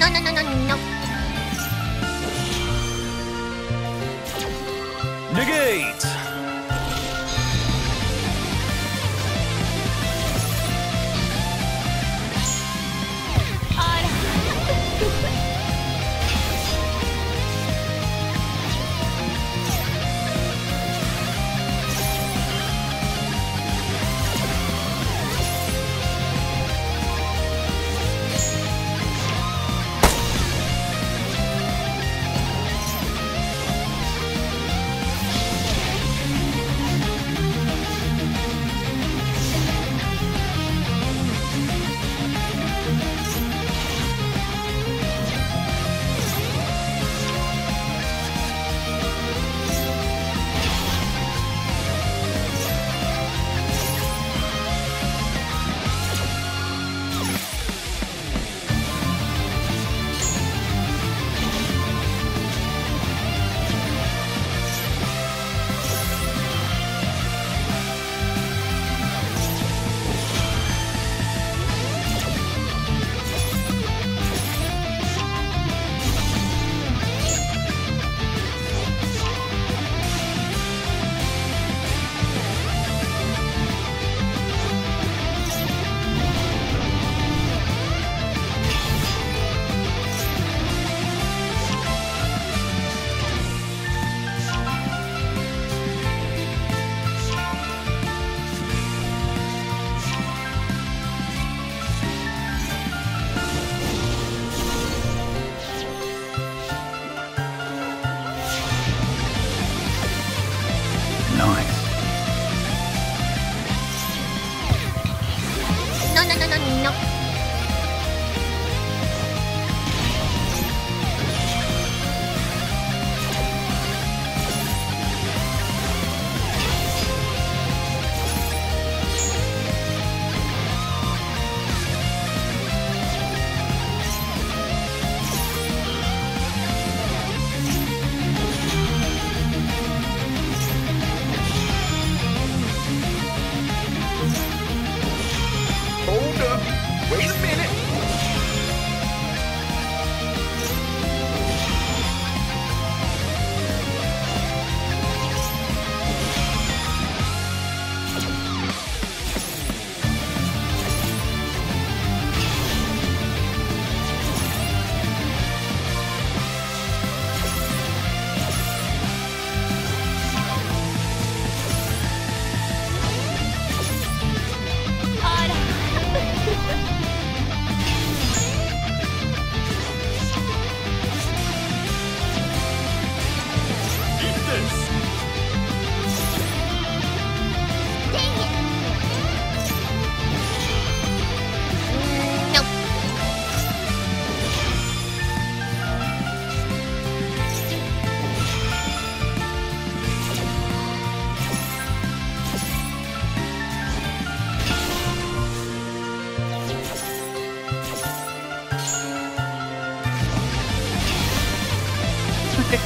No.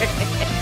Negate.